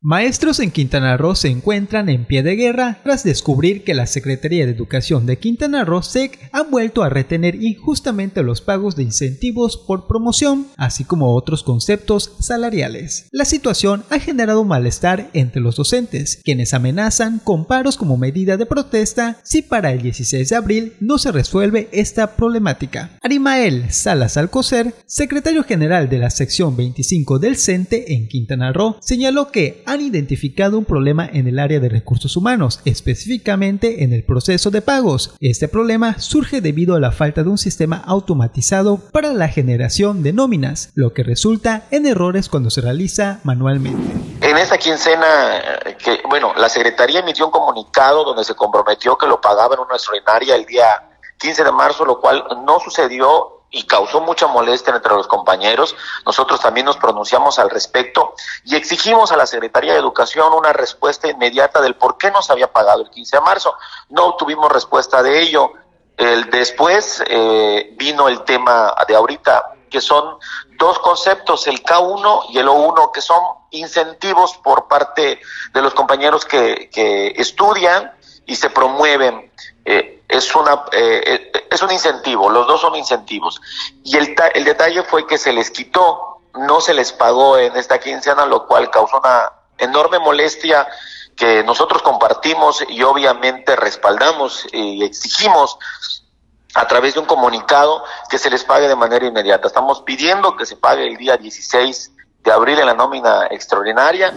Maestros en Quintana Roo se encuentran en pie de guerra tras descubrir que la Secretaría de Educación de Quintana Roo, SEC, han vuelto a retener injustamente los pagos de incentivos por promoción, así como otros conceptos salariales. La situación ha generado malestar entre los docentes, quienes amenazan con paros como medida de protesta si para el 16 de abril no se resuelve esta problemática. Arimael Salas Alcocer, secretario general de la Sección 25 del CENTE en Quintana Roo, señaló que han identificado un problema en el área de recursos humanos, específicamente en el proceso de pagos. Este problema surge debido a la falta de un sistema automatizado para la generación de nóminas, lo que resulta en errores cuando se realiza manualmente. En esta quincena, la Secretaría emitió un comunicado donde se comprometió que lo pagaba en una extraordinaria el día 15 de marzo, lo cual no sucedió y causó mucha molestia entre los compañeros. Nosotros también nos pronunciamos al respecto y exigimos a la Secretaría de Educación una respuesta inmediata del por qué no se había pagado el 15 de marzo. No obtuvimos respuesta de ello. Después vino el tema de ahorita, que son dos conceptos, el K1 y el O1, que son incentivos por parte de los compañeros que estudian y se promueven. Es un incentivo, los dos son incentivos. Y el detalle fue que se les quitó, no se les pagó en esta quincena, lo cual causó una enorme molestia que nosotros compartimos y obviamente respaldamos y exigimos a través de un comunicado que se les pague de manera inmediata. Estamos pidiendo que se pague el día 16 de abril en la nómina extraordinaria.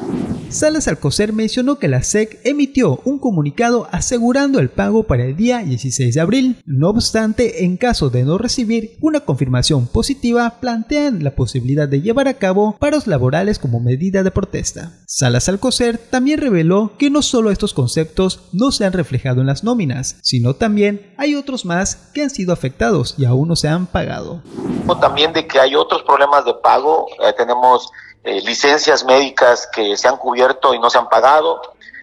Salas Alcocer mencionó que la SEC emitió un comunicado asegurando el pago para el día 16 de abril. No obstante, en caso de no recibir una confirmación positiva, plantean la posibilidad de llevar a cabo paros laborales como medida de protesta. Salas Alcocer también reveló que no solo estos conceptos no se han reflejado en las nóminas, sino también hay otros más que han sido afectados y aún no se han pagado. También de que hay otros problemas de pago, tenemos licencias médicas que se han cubierto y no se han pagado.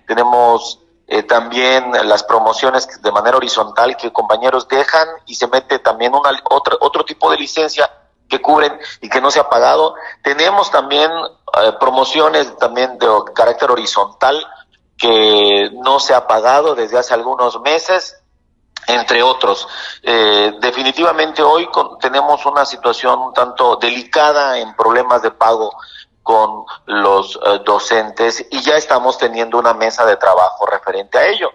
Tenemos también las promociones de manera horizontal que compañeros dejan y se mete también otro tipo de licencia que cubren y que no se ha pagado. Tenemos también promociones también de carácter horizontal que no se ha pagado desde hace algunos meses, entre otros. Definitivamente hoy tenemos una situación un tanto delicada en problemas de pago con los docentes y ya estamos teniendo una mesa de trabajo referente a ello.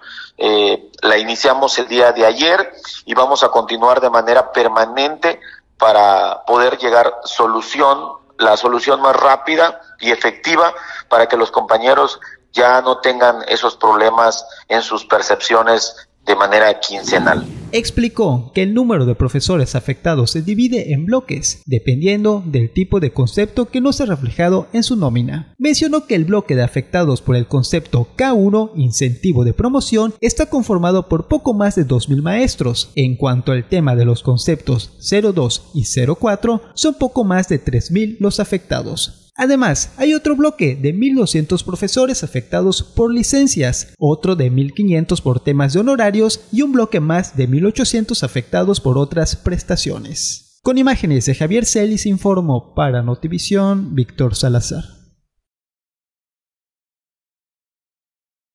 La iniciamos el día de ayer y vamos a continuar de manera permanente para poder llegar la solución más rápida y efectiva para que los compañeros ya no tengan esos problemas en sus percepciones de manera quincenal. Explicó que el número de profesores afectados se divide en bloques, dependiendo del tipo de concepto que no se ha reflejado en su nómina. Mencionó que el bloque de afectados por el concepto K1, incentivo de promoción, está conformado por poco más de 2.000 maestros. En cuanto al tema de los conceptos 02 y 04, son poco más de 3.000 los afectados. Además, hay otro bloque de 1.200 profesores afectados por licencias, otro de 1.500 por temas de honorarios y un bloque más de 1.800 afectados por otras prestaciones. Con imágenes de Javier Celis informó para Notivisión, Víctor Salazar.